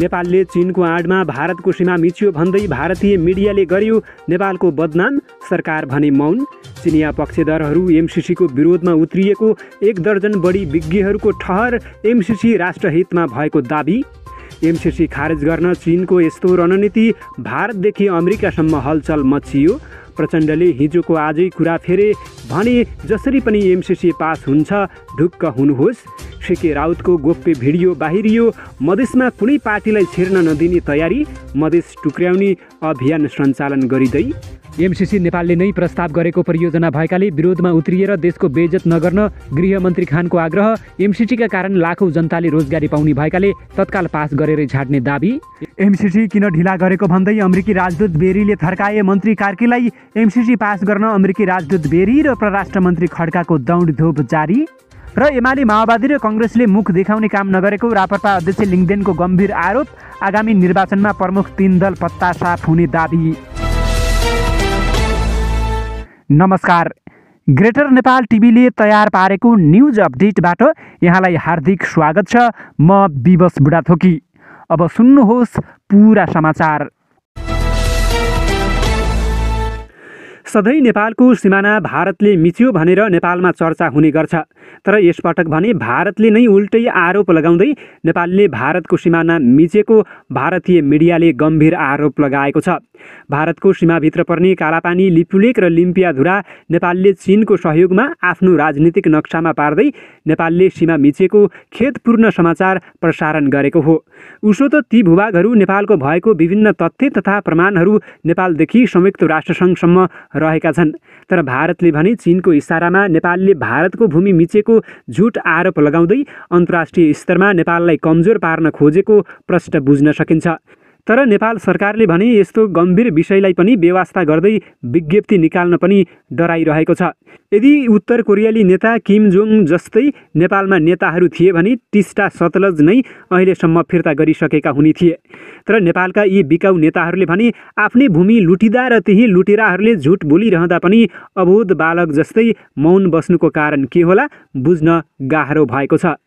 नेपालले चीनको आडमा भारतको सीमा मिच्यो भन्दै भारतीय मिडियाले गर्यो नेपालको बदनाम, सरकार भने मौन। चिनिया पक्षधरहरू एमसिसीको विरोधमा उत्रिएको एक दर्जन बढी विज्ञहरूको ठहर, एमसिसी राष्ट्रहितमा भएको दाबी। एमसिसी खारेज गर्न चीनको यस्तो रणनीति, भारतदेखि अमेरिकासम्म हलचल मचियो। प्रचण्डले हिजोको आजै कुरा फेरे, भने जसरी पनि एमसिसी पास हुन्छ, ढुक्क हुनुहोस्। शेखे राउतको गोप्य भिडियो बाहिरियो, मधेसमा कुनै पार्टीलाई छिर्न नदिने तयारी, मधेस टुक्र्याउने अभियान सञ्चालन गरिँदै। एमसिसी नेपालले नै प्रस्ताव गरेको परियोजना भएकाले विरोधमा उत्रिएर देशको बेइज्जत नगर्न गृहमन्त्री खानको आग्रह। एमसिसीका कारण लाखौँ जनताले रोजगारी पाउने भएकाले तत्काल पास गरेरै छाड्ने दाबी। एमसिसी किन ढिला गरेको भन्दै अमेरिकी राजदूत बेरीले थर्काए मन्त्री कार्कीलाई। एमसिसी पास गर्न अमेरिकी राजदूत बेरी र परराष्ट्र मन्त्री खड्काको दौडधोप जारी। र एमाले, माओवादी र कङ्ग्रेसले मुख देखाउने काम नगरेको राप्रपा अध्यक्ष लिङदेनको गम्भीर आरोप। आगामी निर्वाचनमा प्रमुख तीन दल पत्ता साफ हुने दाबी। नमस्कार, ग्रेटर नेपाल टिभीले तयार पारेको न्युज अपडेटबाट यहाँलाई हार्दिक स्वागत छ। म बिबश बुढाथोकी। अब सुन्नुहोस् पुरा समाचार। सधैँ नेपालको सिमाना भारतले मिच्यो भनेर नेपालमा चर्चा हुने गर्छ, तर यसपटक भने भारतले नै उल्टै आरोप लगाउँदै नेपालले भारतको सिमाना मिचेको भारतीय मिडियाले गम्भीर आरोप लगाएको छ। भारतको सीमाभित्र पर्ने कालापानी, लिपुलेक र लिम्पियाधुरा नेपालले चीनको सहयोगमा आफ्नो राजनीतिक नक्सामा पार्दै नेपालले सीमा मिचेको खेदपूर्ण समाचार प्रसारण गरेको हो। उसो त ती भूभागहरू नेपालको भएको विभिन्न तथ्य तथा प्रमाणहरू नेपालदेखि संयुक्त राष्ट्रसङ्घसम्म रहेका छन्, तर भारतले भने चीनको इशारामा नेपालले भारतको भूमि मिचेको झुट आरोप लगाउँदै अन्तर्राष्ट्रिय स्तरमा नेपाललाई कमजोर पार्न खोजेको प्रश्न बुझ्न सकिन्छ। तर नेपाल सरकारले भने यस्तो गम्भीर विषयलाई पनि बेवास्ता गर्दै विज्ञप्ति निकाल्न पनि डराइरहेको छ। यदि उत्तर कोरियाली नेता किम जोङ जस्तै नेपालमा नेताहरू थिए भने टिस्टा सतलज नै अहिलेसम्म फिर्ता गरिसकेका हुने थिए, तर नेपालका यी बिकाउ नेताहरूले भने आफ्नै भूमि लुटिँदा र त्यही लुटेराहरूले झुट बोलिरहँदा पनि अबोध बालक जस्तै मौन बस्नुको कारण के होला बुझ्न गाह्रो भएको छ।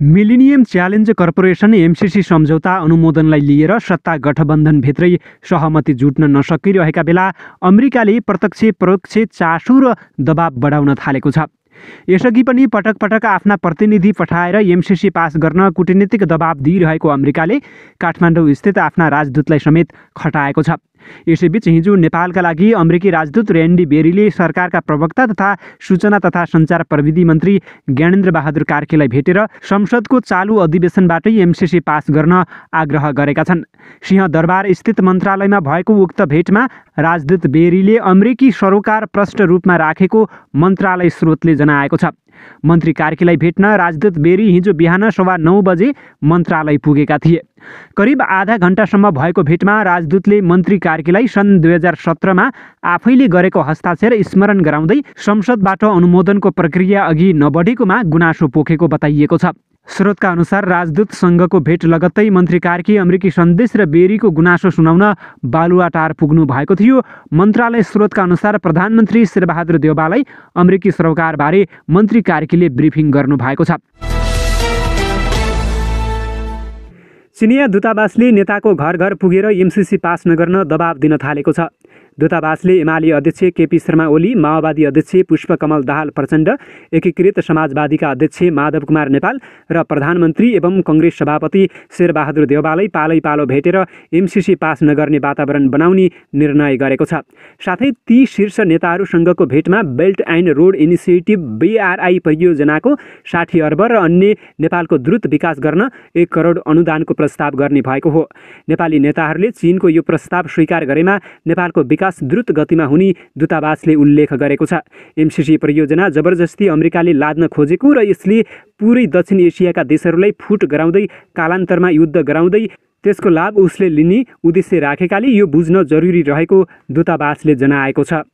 मिलेनियम च्यालेन्ज कर्पोरेसन एमसिसी सम्झौता अनुमोदनलाई लिएर सत्ता गठबन्धनभित्रै सहमति जुट्न नसकिरहेका बेला अमेरिकाले प्रत्यक्ष परोक्ष चासो र दबाब बढाउन थालेको छ। यसअघि पनि पटक पटक आफ्ना प्रतिनिधि पठाएर एमसिसी पास गर्न कूटनीतिक दबाब दिइरहेको अमेरिकाले काठमाडौँ स्थित आफ्ना राजदूतलाई समेत खटाएको छ। यसैबीच हिजो नेपालका लागि अमेरिकी राजदूत ऱ्यान्डी बेरीले सरकारका प्रवक्ता तथा सूचना तथा सञ्चार प्रविधि मन्त्री ज्ञानेन्द्र बहादुर कार्कीलाई भेटेर संसदको चालू अधिवेशनबाटै एमसिसी पास गर्न आग्रह गरेका छन्। सिंहदरबार स्थित मन्त्रालयमा भएको उक्त भेटमा राजदूत बेरीले अमेरिकी सरोकार प्रष्ट रूपमा राखेको मन्त्रालय स्रोतले जनाएको छ। मन्त्री कार्कीलाई भेट्न राजदूत बेरी हिजो बिहान 9:15 बजे मन्त्रालय पुगेका थिए। करिब आधा घण्टासम्म भएको भेटमा राजदूतले मन्त्री कार्कीलाई सन् 2017मा आफैले गरेको हस्ताक्षर स्मरण गराउँदै संसदबाट अनुमोदनको प्रक्रिया अघि नबढेकोमा गुनासो पोखेको बताइएको छ। स्रोतका अनुसार राजदूतसँगको भेट लगत्तै मन्त्री कार्की अमेरिकी सन्देश र बेरीको गुनासो सुनाउन बालुवाटार पुग्नु भएको थियो। मन्त्रालय स्रोतका अनुसार प्रधानमन्त्री शेरबहादुर देउबालाई अमेरिकी सरकारबारे मन्त्री कार्कीले ब्रिफिङ गर्नुभएको छ। चिनिया दूतावासले नेताको घर घर पुगेर एमसिसी पास नगर्न दबाब दिन थालेको छ। दूतावासले एमाले अध्यक्ष केपी शर्मा ओली, माओवादी अध्यक्ष पुष्प कमल दाहाल प्रचण्ड, एकीकृत समाजवादीका अध्यक्ष माधव कुमार नेपाल र प्रधानमन्त्री एवं कङ्ग्रेस सभापति शेरबहादुर देउबालाई पालैपालो भेटेर एमसिसी पास नगर्ने वातावरण बनाउने निर्णय गरेको छ। साथै ती शीर्ष नेताहरूसँगको भेटमा belt and road initiative BRI परियोजनाको 60 अर्ब र अन्य नेपालको द्रुत विकास गर्न 1 करोड अनुदानको प्रस्ताव गर्ने भएको हो। नेपाली नेताहरूले चीनको यो प्रस्ताव स्वीकार गरेमा नेपालको विकास द्रुत गतिमा हुने दूतावासले उल्लेख गरेको छ। एमसिसी परियोजना जबरजस्ती अमेरिकाले लाद्न खोजेको र यसले पुरै दक्षिण एसियाका देशहरूलाई फुट गराउँदै कालान्तरमा युद्ध गराउँदै त्यसको लाभ उसले लिने उद्देश्य राखेकाले यो बुझ्न जरुरी रहेको दूतावासले जनाएको छ।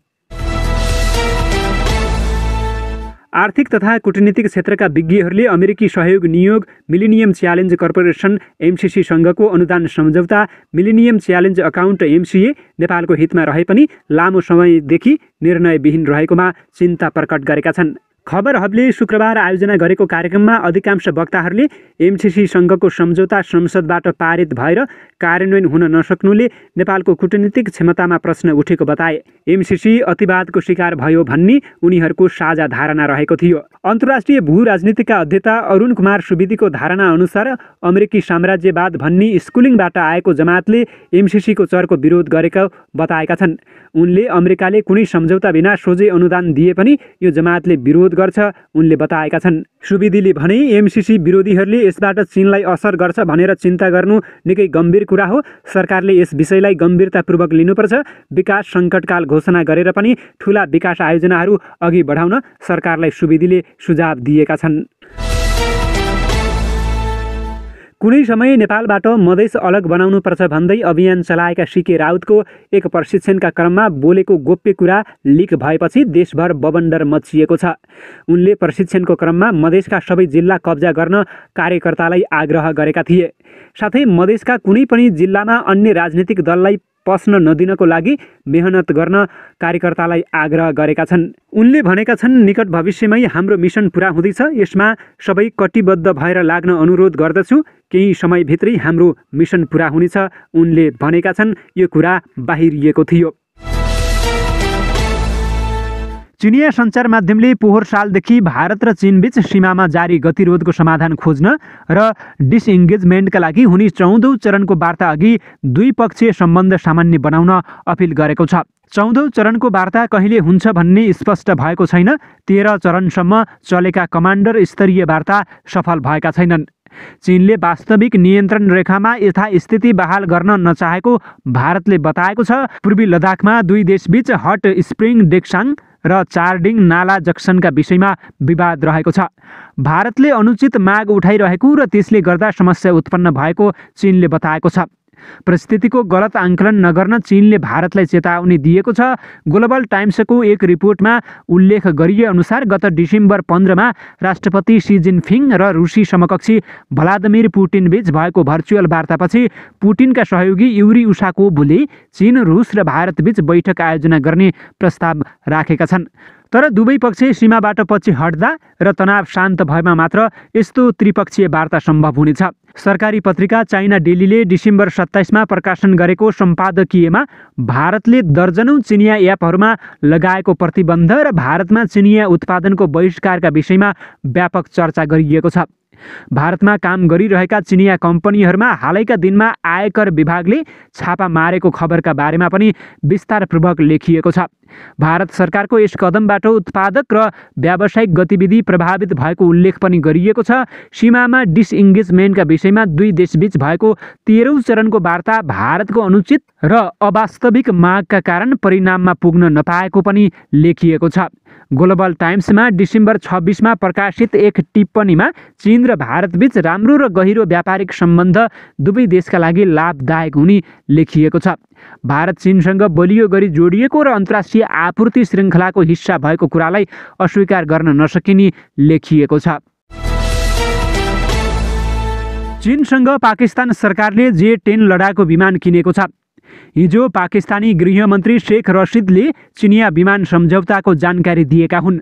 आर्थिक तथा कूटनीतिक क्षेत्रका विज्ञहरूले अमेरिकी सहयोग नियोग, मिलेनियम च्यालेन्ज कर्पोरेसन एमसिसीसँगको अनुदान सम्झौता, मिलेनियम च्यालेन्ज अकाउन्ट MCA नेपालको हितमा रहे पनि लामो समयदेखि निर्णयविहीन रहेकोमा चिन्ता प्रकट गरेका छन्। खबर हबले शुक्रबार आयोजना गरेको कार्यक्रममा अधिकांश वक्ताहरूले एमसिसीसँगको सम्झौता संसदबाट पारित भएर कार्यान्वयन हुन नसक्नुले नेपालको कूटनीतिक क्षमतामा प्रश्न उठेको बताए। एमसिसी अतिवादको शिकार भयो भन्ने उनीहरूको साझा धारणा रहेको थियो। अन्तर्राष्ट्रिय भू राजनीतिका अध्येता अरुण कुमार सुविधिको धारणा अनुसार अमेरिकी साम्राज्यवाद भन्ने स्कुलिङबाट आएको जमातले एमसिसीको चरको विरोध गरेको बताएका छन्। उनले अमेरिकाले कुनै सम्झौता बिना सोझै अनुदान दिए पनि यो जमातले विरोध गर्छ उनले बताएका छन्। सुविधिले भने एमसिसी विरोधीहरूले यसबाट चीनलाई असर गर्छ भनेर चिन्ता गर्नु निकै गम्भीर कुरा हो। सरकारले यस विषयलाई गम्भीरतापूर्वक लिनुपर्छ। विकास सङ्कटकाल घोषणा गरेर पनि ठूला विकास आयोजनाहरू अघि बढाउन सरकारलाई सुविधिले सुझाव दिएका छन्। कुनै समय नेपालबाट मधेस अलग बनाउनुपर्छ भन्दै अभियान चलाएका सीके राउतको एक प्रशिक्षणका क्रममा बोलेको गोप्य कुरा लिक भएपछि देशभर बबन्डर मचिएको छ। उनले प्रशिक्षणको क्रममा मधेसका सबै जिल्ला कब्जा गर्न कार्यकर्तालाई आग्रह गरेका थिए। साथै मधेसका कुनै पनि जिल्लामा अन्य राजनीतिक दललाई पस्न नदिनको लागि मेहनत गर्न कार्यकर्तालाई आग्रह गरेका छन्। उनले भनेका छन्, निकट भविष्यमै हाम्रो मिसन पूरा हुँदैछ, यसमा सबै कटिबद्ध भएर लाग्न अनुरोध गर्दछु। केही समयभित्रै हाम्रो मिसन पूरा हुनेछ उनले भनेका छन्। यो कुरा बाहिरिएको थियो। चिनिया सञ्चार माध्यमले पोहोर सालदेखि भारत र चीनबीच सीमामा जारी गतिरोधको समाधान खोज्न र डिसइन्गेजमेन्टका लागि हुने 14औं चरणको वार्ता अघि द्विपक्षीय सम्बन्ध सामान्य बनाउन अपिल गरेको छ। 14औं चरणको वार्ता कहिले हुन्छ भन्ने स्पष्ट भएको छैन। 13 चरणसम्म चलेका कमान्डर स्तरीय वार्ता सफल भएका छैनन्। चीनले वास्तविक नियन्त्रण रेखामा यथास्थिति बहाल गर्न नचाहेको भारतले बताएको छ। पूर्वी लद्दाखमा दुई देशबीच हट स्प्रिङ डेक्साङ र चार्डिङ नाला जक्सनका विषयमा विवाद रहेको छ। भारतले अनुचित माग उठाइरहेको र त्यसले गर्दा समस्या उत्पन्न भएको चीनले बताएको छ। परिस्थितिको गलत आंकलन नगर्न चीनले भारतलाई चेतावनी दिएको छ। ग्लोबल टाइम्सको एक रिपोर्टमा उल्लेख गरिएअनुसार गत डिसेम्बर 15 राष्ट्रपति शी जिनपिङ र रुसी समकक्षी भ्लादिमिर पुटिनबीच भएको भर्चुअल वार्तापछि पुटिनका सहयोगी युरी उशाकोभले चीन, रुस र भारतबीच बैठक आयोजना गर्ने प्रस्ताव राखेका छन्। तर दुवै पक्ष सीमाबाट पछि हट्दा र तनाव शान्त भएमा मात्र यस्तो त्रिपक्षीय वार्ता सम्भव हुनेछ। सरकारी पत्रिका चाइना डेलीले डिसेम्बर 27 प्रकाशन गरेको सम्पादकीयमा भारतले दर्जनौं चिनिया एपहरूमा लगाएको प्रतिबन्ध र भारतमा चिनिया उत्पादनको बहिष्कारका विषयमा व्यापक चर्चा गरिएको छ। भारतमा काम गरिरहेका चिनिया कम्पनीहरूमा हालैका दिनमा आयकर विभागले छापा मारेको खबरका बारेमा पनि विस्तारपूर्वक लेखिएको छ। भारत सरकारको यस कदमबाट उत्पादक र व्यावसायिक गतिविधि प्रभावित भएको उल्लेख पनि गरिएको छ। सीमामा डिसइन्गेजमेन्टका विषयमा दुई देशबीच भएको 13औं चरणको वार्ता भारतको अनुचित र अवास्तविक मागका कारण परिणाममा पुग्न नपाएको पनि लेखिएको छ। ग्लोबल टाइम्समा डिसेम्बर 26 प्रकाशित एक टिप्पणीमा चीन र भारतबीच राम्रो र गहिरो व्यापारिक सम्बन्ध दुवै देशका लागि लाभदायक हुने लेखिएको छ। भारत चीनसँग बलियो गरी जोडिएको र अन्तर्राष्ट्रिय आपूर्ति श्रृङ्खलाको हिस्सा भएको कुरालाई अस्वीकार गर्न नसकिने लेखिएको छ। चीनसँग पाकिस्तान सरकारले J-10 लडाकु विमान किनेको छ। हिजो पाकिस्तानी गृहमन्त्री शेख रसिदले चिनिया विमान सम्झौताको जानकारी दिएका हुन्।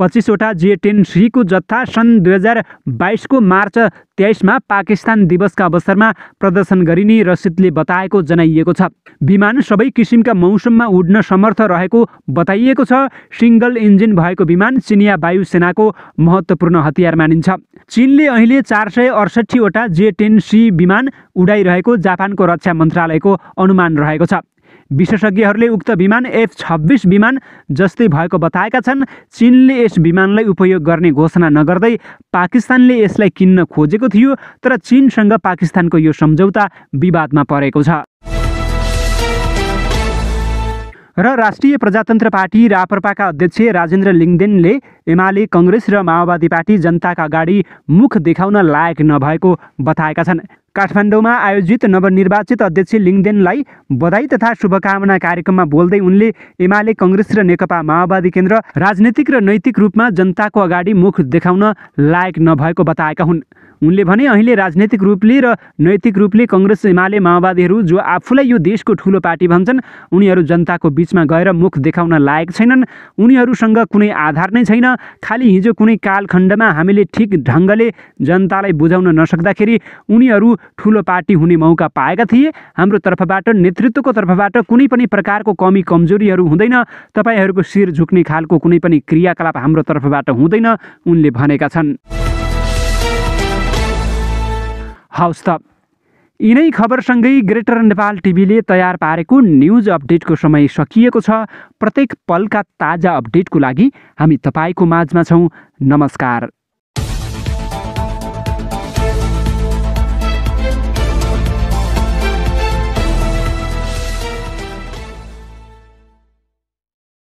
25वटा J-10C को जत्था सन् 2022को मार्च 23 पाकिस्तान दिवसका अवसरमा प्रदर्शन गरिने रसिदले बताएको जनाइएको छ। विमान सबै किसिमका मौसममा उड्न समर्थ रहेको बताइएको छ। सिङ्गल इन्जिन भएको विमान चिनिया वायुसेनाको महत्त्वपूर्ण हतियार मानिन्छ। चीनले अहिले 468 वटा J-10C विमान उडाइरहेको जापानको रक्षा मन्त्रालयको अनुमान रहेको छ। विशेषज्ञहरूले उक्त विमान F-26 विमान जस्तै भएको बताएका छन्। चीनले यस विमानलाई उपयोग गर्ने घोषणा नगर्दै पाकिस्तानले यसलाई किन्न खोजेको थियो, तर चीनसँग पाकिस्तानको यो सम्झौता विवादमा परेको छ। र राष्ट्रिय प्रजातन्त्र पार्टी राप्रपाका अध्यक्ष राजेन्द्र लिङदेनले एमाले, कङ्ग्रेस र माओवादी पार्टी जनताका अगाडि मुख देखाउन लायक नभएको बताएका छन्। काठमाडौँमा आयोजित नवनिर्वाचित अध्यक्ष लिङदेनलाई बधाई तथा शुभकामना कार्यक्रममा बोल्दै उनले एमाले, कङ्ग्रेस र नेकपा माओवादी केन्द्र राजनीतिक र नैतिक रूपमा जनताको अगाडि मुख देखाउन लायक नभएको बताएका हुन्। उनले भने अहिले राजनीतिक रूपले र नैतिक रूपले कांग्रेस एमाले माओवादीहरू जो आफूलाई यो देशको ठूलो पार्टी भन्छन् उनीहरू जनताको बीचमा गएर मुख देखाउन लायक छैनन्। उनीहरूसँग कुनै आधार नै छैन। खाली हिजो कुनै कालखण्डमा हामीले ठीक ढंगले जनतालाई बुझाउन नसक्दाखेरि उनीहरू ठूलो पार्टी हुने मौका पाएका थिए। हाम्रो तर्फबाट नेतृत्वको तर्फबाट कुनै पनि प्रकारको कमी कमजोरीहरू हुँदैन। तपाईहरूको शिर झुक्ने खालको कुनै पनि क्रियाकलाप हाम्रो तर्फबाट हुँदैन उनले भनेका छन्। हाउस त यिनै खबरसँगै ग्रेटर नेपाल टिभीले तयार पारेको न्युज अपडेटको समय सकिएको छ। प्रत्येक पलका ताजा अपडेटको लागि हामी तपाईँको माझमा छौँ। नमस्कार।